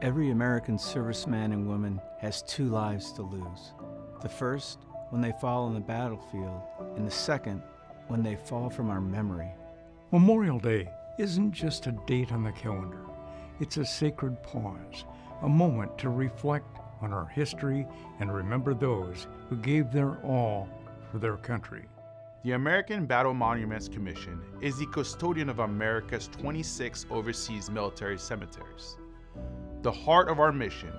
Every American serviceman and woman has two lives to lose. The first, when they fall on the battlefield, and the second, when they fall from our memory. Memorial Day isn't just a date on the calendar. It's a sacred pause, a moment to reflect on our history and remember those who gave their all for their country. The American Battle Monuments Commission is the custodian of America's 26 overseas military cemeteries. The heart of our mission,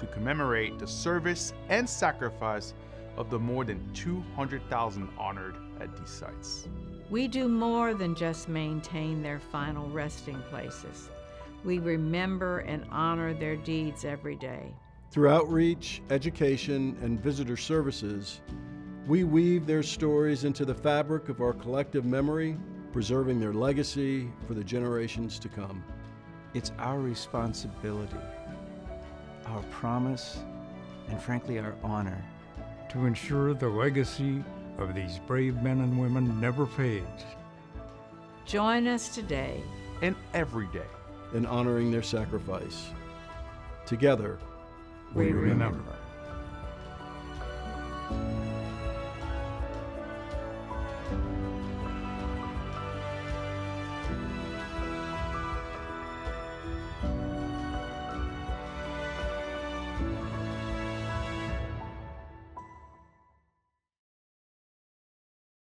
to commemorate the service and sacrifice of the more than 200,000 honored at these sites. We do more than just maintain their final resting places. We remember and honor their deeds every day. Through outreach, education, and visitor services, we weave their stories into the fabric of our collective memory, preserving their legacy for the generations to come. It's our responsibility, our promise, and frankly, our honor, to ensure the legacy of these brave men and women never fades. Join us today and every day in honoring their sacrifice. Together, we remember.